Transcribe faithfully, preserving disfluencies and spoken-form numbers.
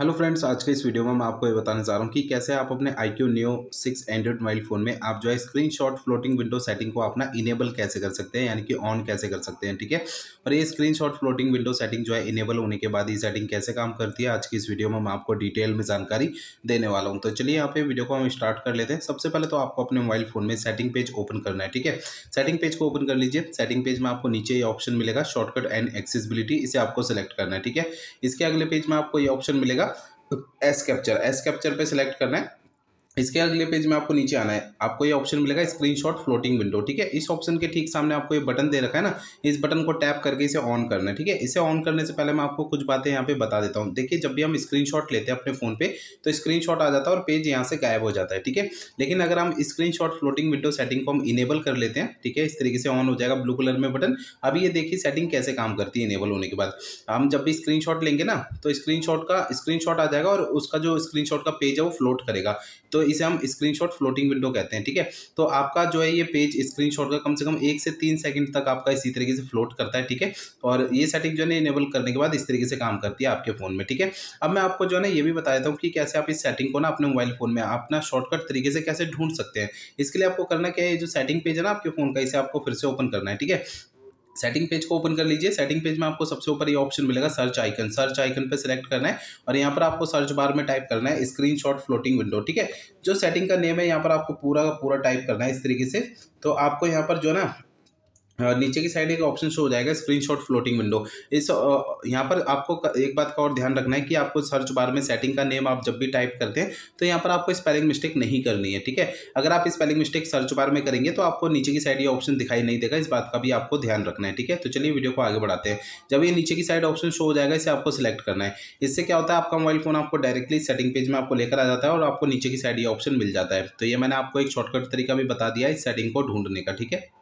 Hello friends, आज के इस वीडियो में मैं आपको ये बताने जा रहा हूँ कि कैसे आप अपने iQOO Neo six Android mobile phone में आप जो है स्क्रीनशॉट फ्लोटिंग विंडो सेटिंग को अपना इनेबल कैसे कर सकते हैं, यानी कि ऑन कैसे कर सकते हैं। ठीक है, और ये स्क्रीनशॉट फ्लोटिंग विंडो सेटिंग जो है इनेबल होने के बाद ये सेटिंग कैसे काम करती है, आज की इस वीडियो में मैं आपको डिटेल में जानकारी देने वाला हूँ। तो चलिए यहाँ पे वीडियो को हम स्टार्ट कर लेते हैं। सबसे पहले तो आपको अपने मोबाइल फ़ोन में सेटिंग पेज ओपन करना है। ठीक है, सेटिंग पेज को ओपन कर लीजिए। सेटिंग पेज में आपको नीचे ये ऑप्शन मिलेगा शॉर्टकट एंड एक्सेसिबिलिटी, इसे आपको सेलेक्ट करना है। ठीक है, इसके अगले पेज में आपको ये ऑप्शन मिलेगा एस कैप्चर, एस कैप्चर पे सिलेक्ट करना है। इसके अगले पेज में आपको नीचे आना है, आपको ये ऑप्शन मिलेगा स्क्रीनशॉट फ्लोटिंग विंडो। ठीक है, इस ऑप्शन के ठीक सामने आपको ये बटन दे रखा है ना, इस बटन को टैप करके इसे ऑन करना है। ठीक है, इसे ऑन करने से पहले मैं आपको कुछ बातें यहाँ पे बता देता हूँ। देखिए, जब भी हम स्क्रीनशॉट लेते हैं अपने फ़ोन पे तो स्क्रीनशॉट आ जाता है और पेज यहाँ से गायब हो जाता है। ठीक है, लेकिन अगर हम स्क्रीनशॉट फ्लोटिंग विंडो सेटिंग को हम इनेबल कर लेते हैं, ठीक है, इस तरीके से ऑन हो जाएगा ब्लू कलर में बटन। अभी ये देखिए सेटिंग कैसे काम करती है इनेबल होने के बाद। हम जब भी स्क्रीनशॉट लेंगे ना तो स्क्रीनशॉट का स्क्रीनशॉट आ जाएगा और उसका जो स्क्रीनशॉट का पेज है वो फ्लोट करेगा, तो इसे हम स्क्रीनशॉट फ्लोटिंग विंडो कहते हैं। ठीक है, तो आपका जो है ये पेज स्क्रीनशॉट का कम से कम एक से तीन सेकंड तक आपका इसी तरीके से फ्लोट करता है। ठीक है, और ये सेटिंग जो है इनेबल करने के बाद इस तरीके से काम करती है आपके फ़ोन में। ठीक है, अब मैं आपको जो है ना ये भी बता देता हूँ कि कैसे आप इस सेटिंग को ना अपने मोबाइल फ़ोन में अपना शॉर्टकट तरीके से कैसे ढूंढ सकते हैं। इसके लिए आपको करना क्या है, जो सेटिंग पेज है ना आपके फ़ोन का, इसे आपको फिर से ओपन करना है। ठीक है, सेटिंग पेज को ओपन कर लीजिए। सेटिंग पेज में आपको सबसे ऊपर ये ऑप्शन मिलेगा सर्च आइकन, सर्च आइकन पे सिलेक्ट करना है और यहाँ पर आपको सर्च बार में टाइप करना है स्क्रीनशॉट फ्लोटिंग विंडो। ठीक है, जो सेटिंग का नेम है यहाँ पर आपको पूरा का पूरा टाइप करना है इस तरीके से। तो आपको यहाँ पर जो है ना नीचे की साइड एक ऑप्शन शो हो जाएगा स्क्रीनशॉट फ्लोटिंग विंडो। इस यहाँ पर आपको एक बात का और ध्यान रखना है कि आपको सर्च बार में सेटिंग का नेम आप जब भी टाइप करते हैं तो यहाँ पर आपको स्पेलिंग मिस्टेक नहीं करनी है। ठीक है, अगर आप स्पेलिंग मिस्टेक सर्च बार में करेंगे तो आपको नीचे की साइड ये ऑप्शन दिखाई नहीं देगा, इस बात का भी आपको ध्यान रखना है। ठीक है, तो चलिए वीडियो को आगे बढ़ाते हैं। जब ये नीचे की साइड ऑप्शन शो हो जाएगा इसे आपको सिलेक्ट करना है। इससे क्या होता है, आपका मोबाइल फ़ोन आपको डायरेक्टली सेटिंग पेज में आपको लेकर आ जाता है और आपको नीचे की साइड ये ऑप्शन मिल जाता है। तो ये मैंने आपको एक शॉर्टकट तरीका भी बता दिया इस सेटिंग को ढूंढने का। ठीक है।